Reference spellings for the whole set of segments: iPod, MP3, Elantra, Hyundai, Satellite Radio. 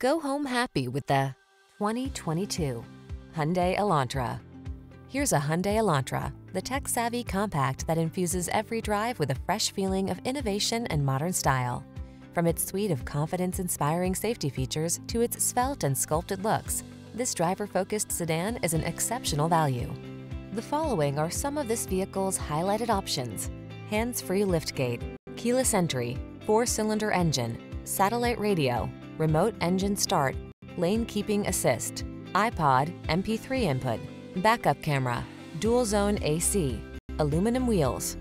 Go home happy with the 2022 Hyundai Elantra. Here's a Hyundai Elantra, the tech-savvy compact that infuses every drive with a fresh feeling of innovation and modern style. From its suite of confidence-inspiring safety features to its svelte and sculpted looks, this driver-focused sedan is an exceptional value. The following are some of this vehicle's highlighted options: hands-free liftgate, keyless entry, 4-cylinder engine, satellite radio, remote engine start, lane keeping assist, iPod, MP3 input, backup camera, dual zone AC, aluminum wheels.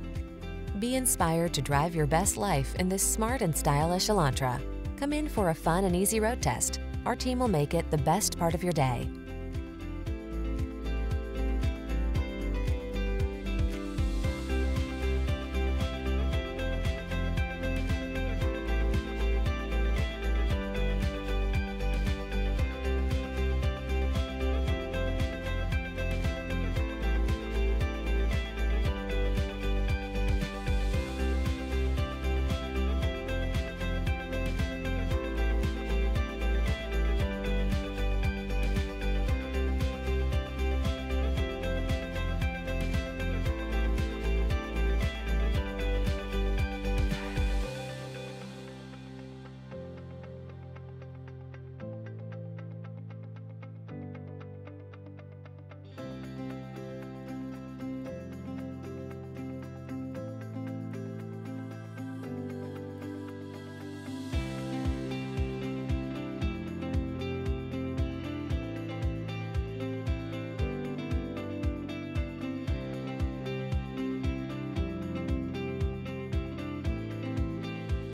Be inspired to drive your best life in this smart and stylish Elantra. Come in for a fun and easy road test. Our team will make it the best part of your day.